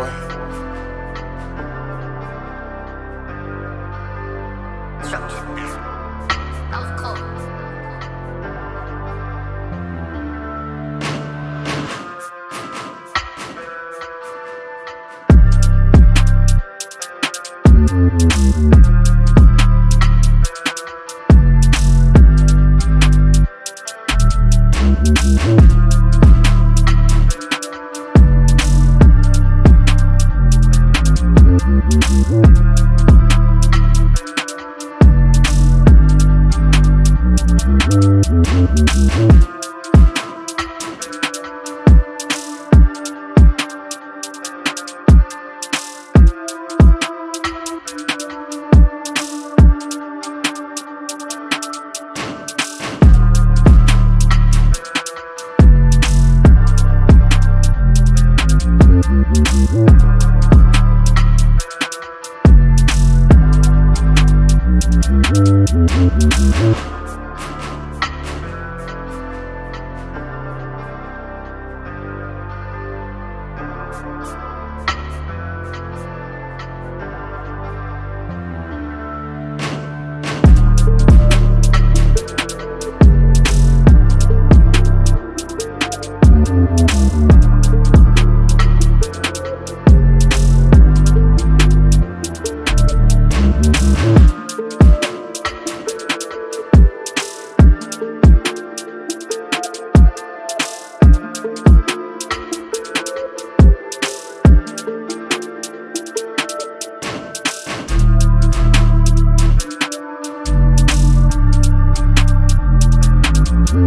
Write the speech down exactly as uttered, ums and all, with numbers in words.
boy. I'm cold. We'll